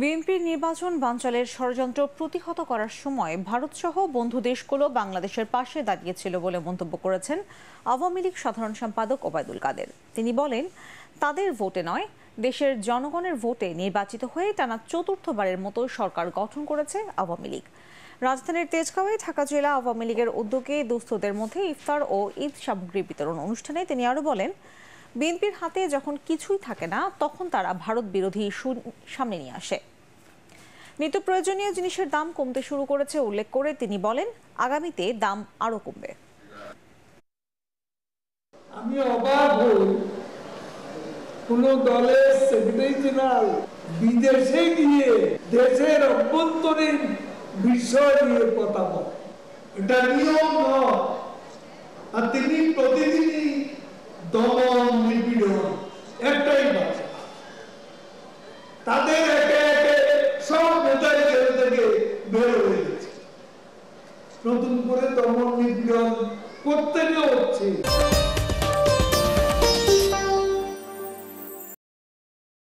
বিএনপির নির্বাচন বানচালের ষড়যন্ত্র প্রতিহত করার সময় ভারতসহ বন্ধু দেশগুলো বাংলাদেশের পাশে দাঁড়িয়েছিল বলে মন্তব্য করেছেন আওয়ামী লীগ সাধারণ সম্পাদক ওবায়দুল কাদের। তিনি বলেন, তাদের ভোটে নয়, দেশের জনগণের ভোটে নির্বাচিত হয়ে টানা চতুর্থবারের মতো সরকার গঠন করেছে আওয়ামী লীগ। রাজধানীর তেজগাঁওয়ে ঢাকা জেলা আওয়ামী লীগের উদ্যোগে দুস্থদের মধ্যে ইফতার ও ঈদ সামগ্রী বিতরণ অনুষ্ঠানে তিনি আরও বলেন, বিএনপির হাতে যখন কিছুই থাকে না, তখন তারা ভারত বিরোধী ইস্যু সামনে নিয়ে আসে। নিত্য প্রয়োজনীয় জিনিসের দাম কমতে শুরু করেছে উল্লেখ করে তিনি বলেন, আগামীতে দাম আরও কমবে। আমি অবাক হই, কোন দলের সেক্রেটারি জেনারেল বিদেশে গিয়ে দেশের অভ্যন্তরীণ বিষয় নিয়ে কথা বলে। এটা নিয়ম নয়, আর তিনি প্রতিদিনই দমন নিপীড়ন একটাই ভাষা। তাদের একে একে সব নেতাই জেল থেকে বের হয়ে গেছে, নতুন করে দমন নিপীড়ন করতে হচ্ছে।